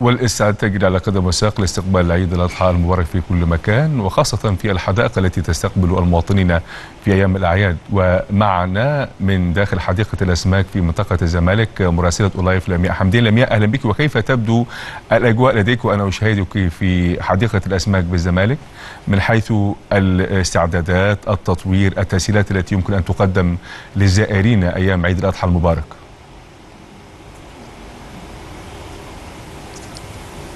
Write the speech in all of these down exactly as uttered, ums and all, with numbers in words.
والإسعاد تجري على قدم وساق لاستقبال عيد الأضحى المبارك في كل مكان، وخاصة في الحدائق التي تستقبل المواطنين في أيام الأعياد. ومعنا من داخل حديقة الأسماك في منطقة الزمالك مراسلة أولايف لمياء حمدين. لمياء، أهلا بك. وكيف تبدو الأجواء لديك وأنا أشاهدك في حديقة الأسماك بالزمالك من حيث الاستعدادات، التطوير، التسهيلات التي يمكن أن تقدم للزائرين أيام عيد الأضحى المبارك؟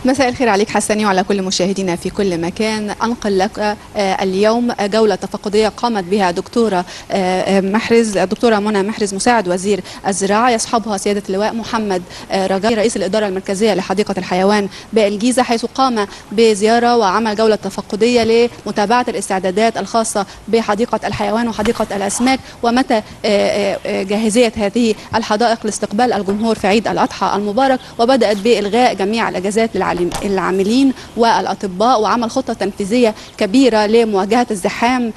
مساء الخير عليك حسني وعلى كل مشاهدينا في كل مكان. أنقل لك اليوم جولة تفقدية قامت بها دكتورة محرز دكتورة منى محرز مساعد وزير الزراعة، يصحبها سيادة اللواء محمد رجب رئيس الإدارة المركزية لحديقة الحيوان بالجيزة، حيث قام بزيارة وعمل جولة تفقدية لمتابعة الاستعدادات الخاصة بحديقة الحيوان وحديقة الأسماك، ومتى جاهزية هذه الحدائق لاستقبال الجمهور في عيد الأضحى المبارك. وبدأت بإلغاء جميع الأجازات للعالمين العاملين والأطباء، وعمل خطة تنفيذية كبيرة لمواجهة الزحام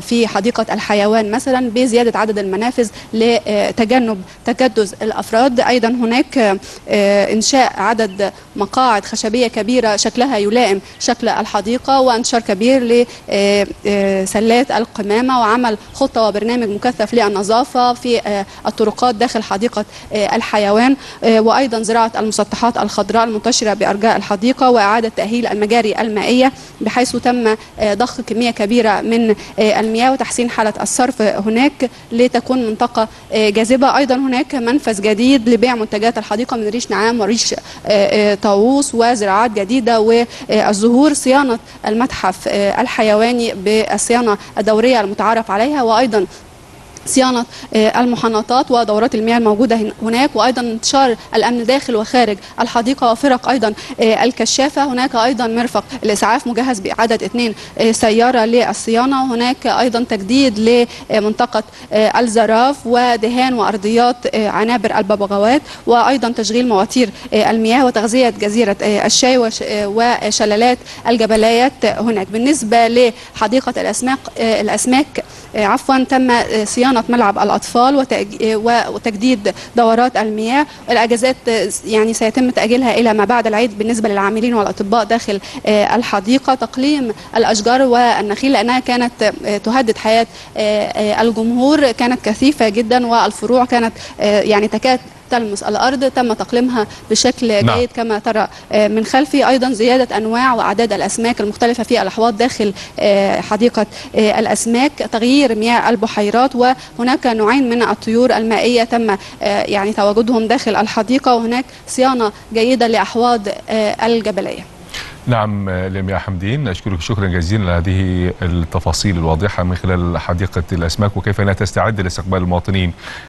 في حديقة الحيوان مثلا بزيادة عدد المنافذ لتجنب تكدس الأفراد. أيضا هناك إنشاء عدد مقاعد خشبية كبيرة شكلها يلائم شكل الحديقة، وانتشار كبير لسلات القمامة، وعمل خطة وبرنامج مكثف للنظافة في الطرقات داخل حديقة الحيوان، وأيضا زراعة المسطحات الخضراء المنتشرة أرجاء الحديقة، وإعادة تأهيل المجاري المائية بحيث تم ضخ كمية كبيرة من المياه، وتحسين حالة الصرف هناك لتكون منطقة جاذبة. أيضا هناك منفذ جديد لبيع منتجات الحديقة من ريش نعام وريش طاووس وزراعات جديدة والزهور، صيانة المتحف الحيواني بالصيانة الدورية المتعارف عليها، وأيضا صيانة المحنطات ودورات المياه الموجودة هناك، وأيضا انتشار الأمن داخل وخارج الحديقة، وفرق أيضا الكشافة. هناك أيضا مرفق الإسعاف مجهز بإعادة اثنين سيارة للصيانة، وهناك أيضا تجديد لمنطقة الزراف ودهان وأرضيات عنابر الببغاوات، وأيضا تشغيل مواتير المياه وتغذية جزيرة الشاي وشلالات الجبليات هناك. بالنسبة لحديقة الأسماك الأسماك عفوا تم صيانة ملعب الأطفال وتجديد دورات المياه. الأجازات يعني سيتم تأجيلها إلى ما بعد العيد بالنسبة للعاملين والأطباء داخل الحديقة. تقليم الأشجار والنخيل لأنها كانت تهدد حياة الجمهور، كانت كثيفة جدا والفروع كانت يعني تكاد تلمس الأرض، تم تقليمها بشكل جيد كما ترى من خلفي. أيضا زيادة أنواع وأعداد الأسماك المختلفة في الأحواض داخل حديقة الأسماك، تغيير مياه البحيرات، وهناك نوعين من الطيور المائية تم يعني تواجدهم داخل الحديقة، وهناك صيانة جيدة لأحواض الجبلية. نعم لمياء حمدين، أشكرك شكرا جزيلا على هذه التفاصيل الواضحة من خلال حديقة الأسماك وكيف أنها تستعد لاستقبال المواطنين